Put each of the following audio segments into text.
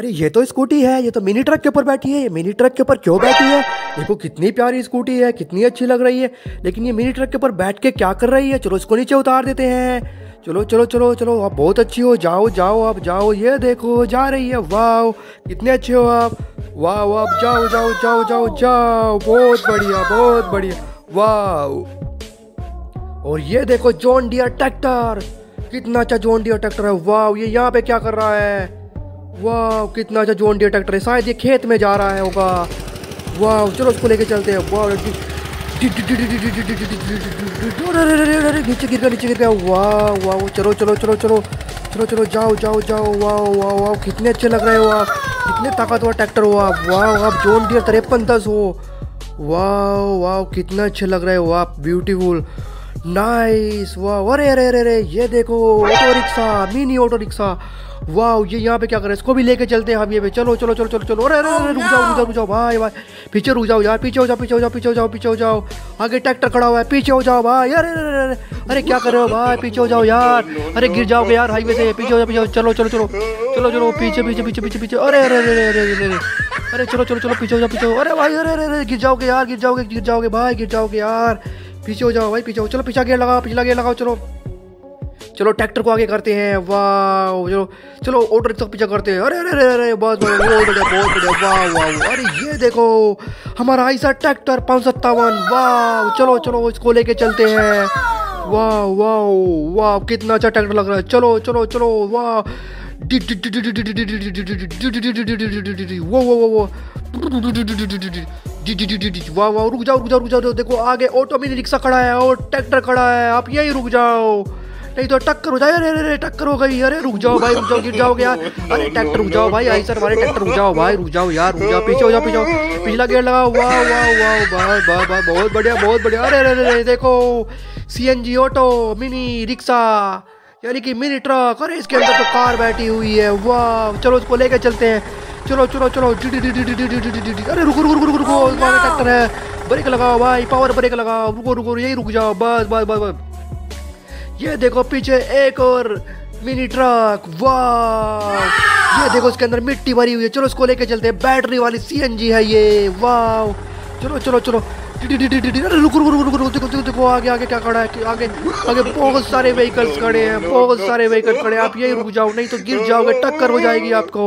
अरे ये तो स्कूटी है, ये तो मिनी ट्रक के ऊपर बैठी है। ये मिनी ट्रक के ऊपर क्यों बैठी है? देखो कितनी प्यारी स्कूटी है, कितनी अच्छी लग रही है, लेकिन ये मिनी ट्रक के ऊपर बैठ के क्या कर रही है? चलो इसको नीचे उतार देते हैं। चलो चलो चलो चलो, आप बहुत अच्छी हो, जाओ जाओ आप जाओ। ये देखो जा रही है, वाह कितने अच्छे हो आप, वाह आप जाओ जाओ जाओ जाओ जाओ, बहुत बढ़िया बहुत बढ़िया, वाह। और ये देखो जॉन डियर ट्रैक्टर, कितना अच्छा जॉन डियर ट्रैक्टर है। वाह ये यहाँ पे क्या कर रहा है? वाह कितना अच्छा जॉन डियर ट्रैक्टर है, शायद ये खेत में जा रहा है होगा। वाह चलो उसको लेके चलते हैं। वाह नीचे गिर गया, नीचे गिर गया। वाह वाह चलो चलो चलो चलो चलो चलो जाओ जाओ जाओ। वाह वाह वाह कितने अच्छे लग रहे हो आप, कितने ताकतवर ट्रैक्टर हो आप। वाह आप जॉन डियर 5310 हो। वाह वाह कितना अच्छे लग रहे हो आप, ब्यूटीफुल नाइस। वाह अरे अरे अरे, ये देखो auto rickshaw, mini auto rickshaw. वाह ये यहाँ पे क्या कर रहे हैं? इसको भी लेके चलते हैं हम ये पे। चलो चलो चलो चलो चलो, अरे अरे अरे रुक जाओ रुक जाओ रुक जाओ भाई भाई, पीछे रुक जाओ यार, पीछे हो जाओ पीछे हो जाओ पीछे हो जाओ पीछे हो जाओ, आगे ट्रैक्टर खड़ा हुआ है, पीछे हो जाओ भाई। अरे अरे अरे अरे क्या कर रहे हो भाई, पीछे हो जाओ यार, अरे गिर जाओगे यार हाईवे से, पीछे हो जाओ पीछे हो। चलो चलो चलो चलो चलो पीछे पीछे पीछे पीछे पीछे, अरे अरे अरे अरे अरे चलो चलो चलो पीछे हो जाओ पीछे हो। अरे भाई अरे अरे गिर जाओगे यार, गिर जाओगे भाई, गिर जाओगे यार, पीछे हो जाओ भाई पीछे हो। चलो पीछा गेयर लगाओ, पिछला गेयर लगाओ। चलो चलो ट्रैक्टर को आगे करते हैं। वाह चलो चलो ऑटो रिक्शा पीछा करते हैं। अरे अरे अरे अरे बहुत बढ़िया वाह वाह। अरे ये देखो हमारा आइसा ट्रैक्टर 557। वाह चलो चलो इसको लेके चलते हैं। वाह वाह वाह कितना अच्छा ट्रैक्टर लग रहा है। चलो चलो चलो वाह वो वाह वाह रुक जाओ देखो आगे ऑटो मिनी रिक्शा खड़ा है और ट्रैक्टर खड़ा है, आप यही रुक जाओ नहीं तो टक्कर हो जाए। अरे अरे टक्कर हो गई, अरे रुक जाओ भाई रुक जाओ, गिर जाओगे यार। अरे ट्रैक्टर रुक जाओ भाई, आई सर हमारे ट्रैक्टर रुक जाओ भाई, रुक जाओ यार रुक जाओ, पीछे हो जाओ पीछे हो, पिछला गेयर लगाओ। वाह वाह वाह वाह वाह बहुत बढ़िया बहुत बढ़िया। अरे अरे अरे देखो CNG ऑटो मिनी रिक्शा यानी कि मिनी ट्रक, अरे इसके अंदर तो कार बैठी हुई है। वाह चलो उसको लेके चलते हैं। चलो चलो चलो अरे रुको रुको रुको रुको, ट्रैक्टर है, ब्रेक लगाओ भाई, पावर ब्रेक लगाओ, रुको रुको यही रुक जाओ बस बस बस। ये देखो पीछे एक और मिनी ट्रक, वाह ये देखो इसके अंदर मिट्टी भरी हुई है, चलो इसको लेके चलते हैं। बैटरी वाली CNG है ये, वाह चलो चलो चलो। अरे रुको रुको रुको रुको देखो आगे आगे क्या खड़ा है, आगे आगे बहुत सारे व्हीकल्स खड़े हैं, बहुत सारे व्हीकल खड़े हैं, आप यही रुक जाओ नहीं तो गिर जाओगे, टक्कर हो जाएगी आपको।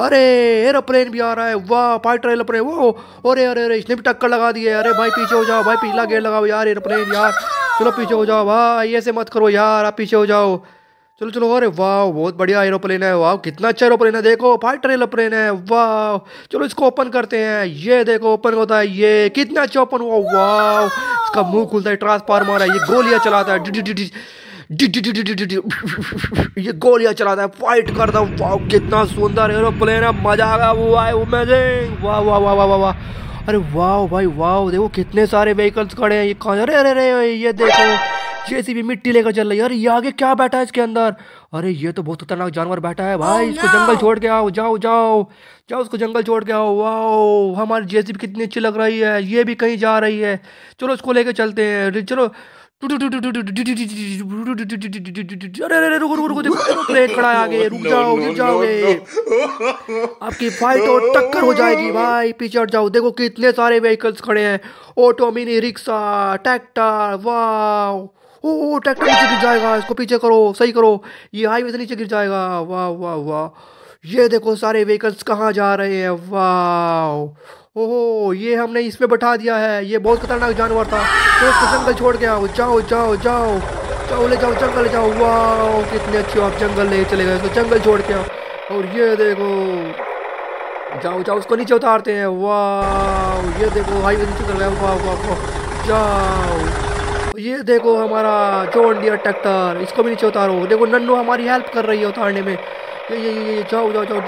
अरे एरोप्लेन भी आ रहा है, वाह फाइटर एरोप्लेन, वो अरे अरे अरे इसने भी टक्कर लगा दी है। अरे भाई पीछे हो जाओ भाई, पिछला गेयर लगाओ यार एरोप्लेन यार, चलो पीछे हो जाओ भाई, ऐसे मत करो यार, आप पीछे हो जाओ। चलो चलो अरे वाह बहुत बढ़िया एरोप्लेन है, वाह कितना अच्छा एरोप्लेन है, देखो फाइटर एरोप्लेन है। वाह चलो इसको ओपन करते हैं, ये देखो ओपन होता है, ये कितना अच्छा ओपन हुआ, वाह इसका मुँह खुलता है, ट्रांसफार्मर है ये, गोलिया चलाता है, ये गोलियां चलाता है, फाइट करता हूँ। वाह कितना सुंदर एरोप्लेन है, मजा आ गया वो आए वो मजे। वाह वाह वाह वाह वाह अरे वाह भाई वाह देखो कितने सारे व्हीकल्स खड़े हैं, ये कहाँ? अरे अरे अरे ये देखो जेसीबी मिट्टी लेकर चल रही है। अरे ये आगे क्या बैठा है इसके अंदर? अरे ये तो बहुत खतरनाक जानवर बैठा है भाई, इसको जंगल छोड़ के आओ, जाओ जाओ जाओ उसको जंगल छोड़ के आओ। वाह हमारी जेसीबी कितनी अच्छी लग रही है, ये भी कहीं जा रही है, चलो उसको लेके चलते हैं। चलो रुको रुको देखो एरोप्लेन खड़ा है आगे, रुक जाओ गिर जाओगे, आपकी फाइट और टक्कर हो जाएगी भाई, पीछे हट जाओ। देखो कितने सारे व्हीकल्स खड़े हैं, ऑटो मिनी रिक्शा ट्रैक्टर, वाह ओ ट्रैक्टर नीचे गिर जाएगा, इसको पीछे करो सही करो, ये हाईवे से नीचे गिर जाएगा। वाह वाह वाह ये देखो सारे व्हीकल्स कहाँ जा रहे हैं, वाह ओहो ये हमने इसमें बैठा दिया है, ये बहुत खतरनाक जानवर था, तो उसको जंगल छोड़ के आओ, जाओ जाओ जाओ जाओ ले जाओ जंगल ले जाओ। वाह कितने अच्छे हो आप, जंगल ले चले गए, तो जंगल छोड़ के आओ। और ये देखो जाओ जाओ उसको नीचे उतारते हैं। वाह ये देखो हाईवे नीचे चल रहा है, वाह वाह जाओ। ये देखो हमारा जॉन डियर ट्रैक्टर, इसको भी नीचे उतारो, देखो नन्नू हमारी हेल्प कर रही है उतारने में, ये जाओ जाओ जाओ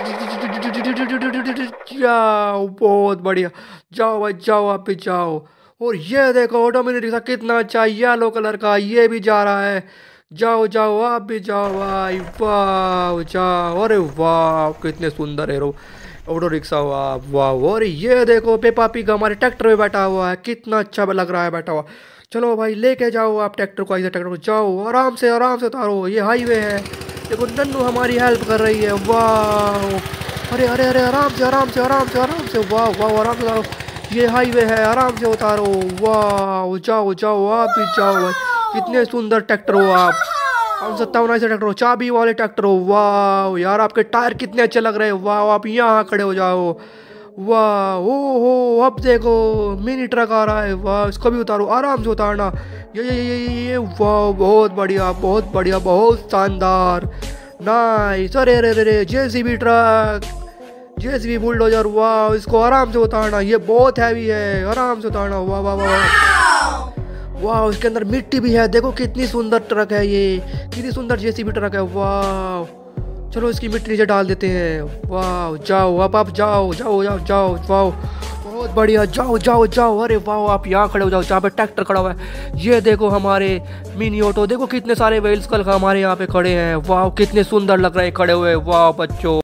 जाओ बहुत बढ़िया जाओ भाई जाओ आप भी जाओ। और ये देखो ऑटो मिनी रिक्शा कितना अच्छा येलो कलर का, ये भी जा रहा है, जाओ जाओ आप भी जाओ भाई, वाह जाओ। अरे वाह कितने सुंदर है ऑटो रिक्शा हुआ, वाह। और ये देखो पेपा पिग हमारे ट्रैक्टर में बैठा हुआ है, कितना अच्छा लग रहा है बैठा हुआ। चलो भाई लेके जाओ आप ट्रैक्टर को, ऐसे ट्रैक्टर को जाओ, आराम से उतारो, ये हाईवे है, देखो नन्नू हमारी हेल्प कर रही है। वाह अरे अरे अरे अरे आराम से आराम से आराम से आराम से, वाह वाह आराम से उतारो, ये हाईवे है आराम से उतारो, वाह जाओ जाओ आप भी जाओ भाई, कितने सुंदर ट्रैक्टर हो आप, 57 ऐसे ट्रैक्टर हो, चाबी वाले ट्रैक्टर हो, वाह यार आपके टायर कितने अच्छे लग रहे हैं, वाह आप यहाँ खड़े हो जाओ, वाह ओ हो अब देखो मिनी ट्रक आ रहा है, वाह इसको भी उतारो आराम से उतारना, ये वाह बहुत बढ़िया बहुत बढ़िया बहुत शानदार नाइस, अरे अरे अरे जेसीबी ट्रक जेसीबी बुलडोजर, वाह इसको आराम से उतारना, ये बहुत हैवी है आराम से उतारना, वाह वाह वाह वाह इसके अंदर मिट्टी भी है, देखो कितनी सुंदर ट्रक है ये, कितनी सुंदर जेसीबी ट्रक है, वाह चलो इसकी मिट्टी नीचे डाल देते हैं, वाह जाओ आप जाओ जाओ जाओ जाओ वाह बहुत बढ़िया जाओ जाओ जाओ, अरे वाह आप यहाँ खड़े हो जाओ जहाँ पे ट्रैक्टर खड़ा हुआ है, ये देखो हमारे मिनी ऑटो, देखो कितने सारे व्हील्स कल हमारे यहाँ पे खड़े हैं, वाह कितने सुंदर लग रहे हैं खड़े हुए, वाह बच्चों।